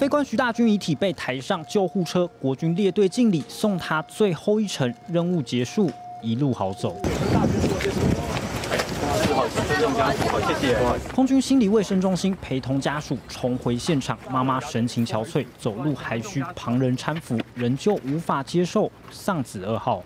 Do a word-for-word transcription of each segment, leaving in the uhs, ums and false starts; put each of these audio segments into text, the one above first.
飞官徐大军遗体被抬上救护车，国军列队敬礼，送他最后一程。任务结束，一路好走。 空军心理卫生中心陪同家属重回现场，妈妈神情憔悴，走路还需旁人搀扶，仍旧无法接受丧子噩耗。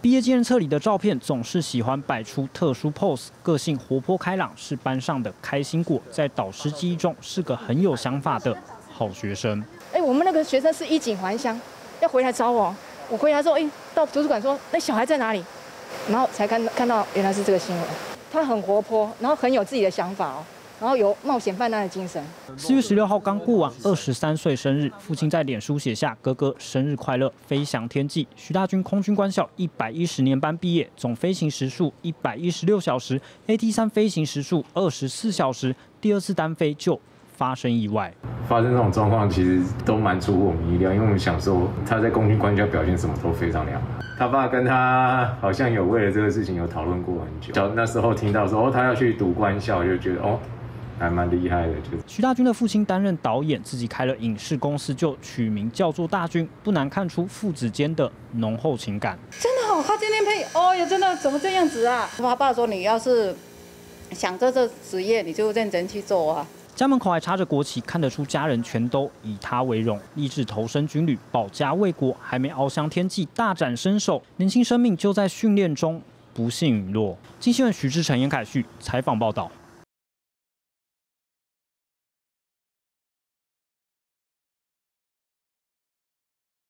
毕业纪念册里的照片总是喜欢摆出特殊 pose， 个性活泼开朗是班上的开心果，在导师记忆中是个很有想法的好学生。哎、欸，我们那个学生是衣锦还乡，要回来找我，我回来之后，哎、欸，到图书馆说那小孩在哪里，然后才看看到原来是这个新闻。 他很活泼，然后很有自己的想法哦，然后有冒险犯难的精神。四月十六号刚过完二十三岁生日，父亲在脸书写下“哥哥生日快乐，飞翔天际”。徐大军空军官校一百一十年班毕业，总飞行时数一百一十六小时 ，A T 三飞行时数二十四小时。第二次单飞就发生意外。发生这种状况其实都蛮出乎我们意料，因为我们想说他在空军官校表现什么都非常良好。 他爸跟他好像有为了这个事情有讨论过很久。那时候听到说哦，他要去读官校，就觉得哦，还蛮厉害的。就是徐大军的父亲担任导演，自己开了影视公司，就取名叫做大军，不难看出父子间的浓厚情感。真的好，他今天配哦呀，真的怎么这样子啊？他爸说你要是想做这职业，你就认真去做啊。 家门口还插着国旗，看得出家人全都以他为荣，立志投身军旅，保家卫国，还没翱翔天际，大展身手，年轻生命就在训练中不幸陨落。经新闻许志成、严凯旭采访报道。